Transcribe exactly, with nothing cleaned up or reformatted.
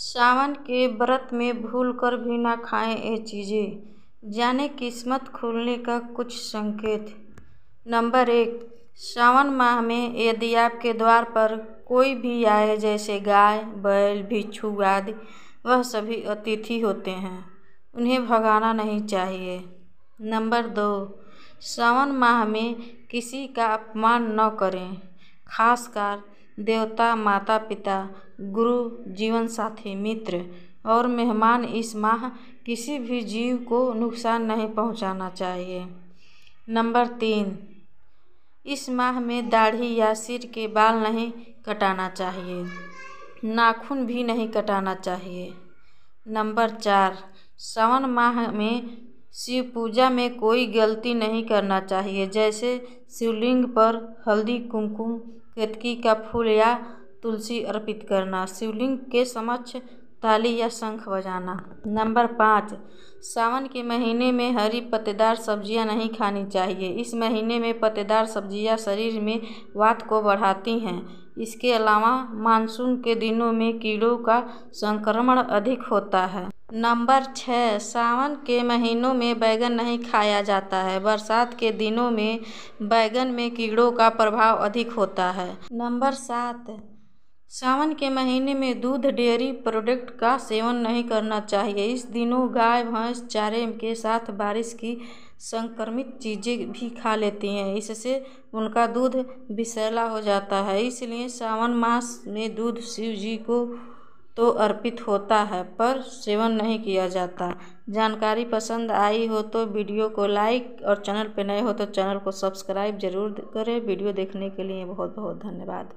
सावन के व्रत में भूल कर भी ना खाएं ये चीज़ें, जाने किस्मत खुलने का कुछ संकेत। नंबर एक, सावन माह में यदि आपके द्वार पर कोई भी आए जैसे गाय, बैल, भिक्षु आदि, वह सभी अतिथि होते हैं, उन्हें भगाना नहीं चाहिए। नंबर दो, सावन माह में किसी का अपमान न करें, खासकर देवता, माता पिता, गुरु, जीवन साथी, मित्र और मेहमान। इस माह किसी भी जीव को नुकसान नहीं पहुंचाना चाहिए। नंबर तीन, इस माह में दाढ़ी या सिर के बाल नहीं कटाना चाहिए, नाखून भी नहीं कटाना चाहिए। नंबर चार, सावन माह में शिव पूजा में कोई गलती नहीं करना चाहिए, जैसे शिवलिंग पर हल्दी, कुमकुम, केतकी का फूल या तुलसी अर्पित करना, शिवलिंग के समक्ष ताली या शंख बजाना। नंबर पाँच, सावन के महीने में हरी पत्तेदार सब्जियां नहीं खानी चाहिए। इस महीने में पत्तेदार सब्जियां शरीर में वात को बढ़ाती हैं। इसके अलावा मानसून के दिनों में कीड़ों का संक्रमण अधिक होता है। नंबर छः, सावन के महीनों में बैगन नहीं खाया जाता है। बरसात के दिनों में बैगन में कीड़ों का प्रभाव अधिक होता है। नंबर सात, सावन के महीने में दूध, डेयरी प्रोडक्ट का सेवन नहीं करना चाहिए। इस दिनों गाय, भैंस चारे के साथ बारिश की संक्रमित चीज़ें भी खा लेती हैं, इससे उनका दूध विषैला हो जाता है। इसलिए सावन मास में दूध शिव जी को तो अर्पित होता है, पर सेवन नहीं किया जाता। जानकारी पसंद आई हो तो वीडियो को लाइक और चैनल पर नए हो तो चैनल को सब्सक्राइब जरूर करें। वीडियो देखने के लिए बहुत बहुत धन्यवाद।